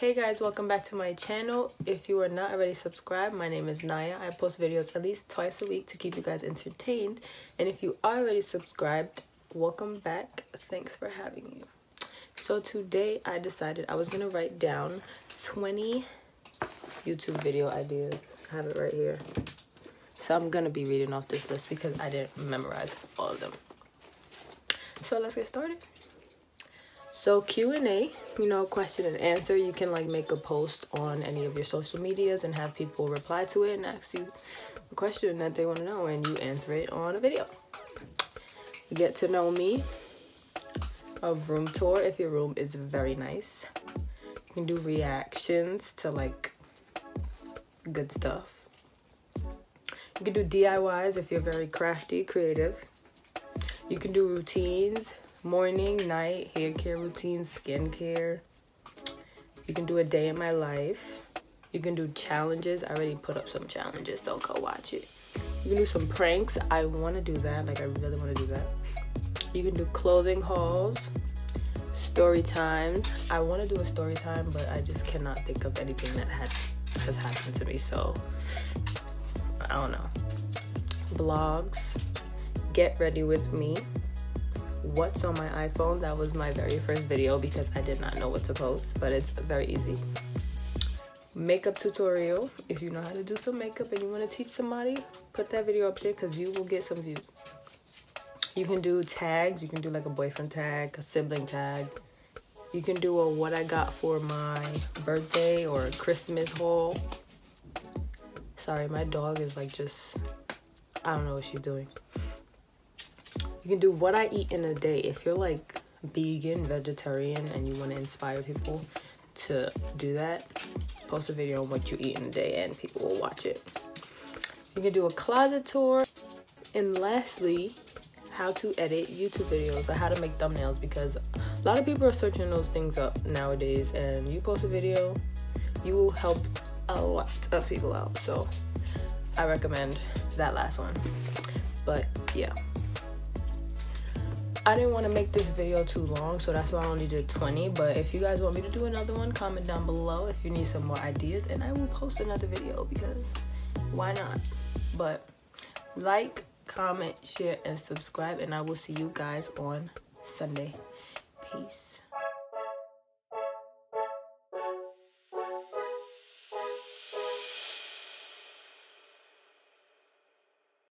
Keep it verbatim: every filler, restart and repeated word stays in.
Hey guys, welcome back to my channel. If you are not already subscribed, my name is Naya. I post videos at least twice a week to keep you guys entertained. And if you are already subscribed, welcome back. Thanks for having me. So today I decided I was going to write down twenty YouTube video ideas. I have it right here. So I'm going to be reading off this list because I didn't memorize all of them. So let's get started. So Q and A, you know, question and answer. You can like make a post on any of your social medias and have people reply to it and ask you a question that they want to know, and you answer it on a video. Get to know me, a room tour if your room is very nice. You can do reactions to like good stuff. You can do D I Ys if you're very crafty, creative. You can do routines. Morning, night, hair care routine, skin care. You can do a day in my life. You can do challenges. I already put up some challenges, so go watch it. You can do some pranks. I want to do that. Like, I really want to do that. You can do clothing hauls, story times. I want to do a story time, but I just cannot think of anything that had, has happened to me, so I don't know. Vlogs, get ready with me. What's on my iPhone? That was my very first video because I did not know what to post, but it's very easy. Makeup tutorial. If you know how to do some makeup and you want to teach somebody, put that video up there because you will get some views. You can do tags. You can do like a boyfriend tag, a sibling tag. You can do a what I got for my birthday or a Christmas haul. Sorry, my dog is like just, I don't know what she's doing. You can do what I eat in a day. If you're like vegan, vegetarian, and you want to inspire people to do that, post a video on what you eat in a day and people will watch it. You can do a closet tour. And lastly, how to edit YouTube videos or how to make thumbnails, because a lot of people are searching those things up nowadays, and you post a video, you will help a lot of people out. So I recommend that last one. But yeah. I didn't want to make this video too long, so that's why I only did twenty, but if you guys want me to do another one, comment down below if you need some more ideas, and I will post another video because why not? But like, comment, share, and subscribe, and I will see you guys on Sunday. Peace.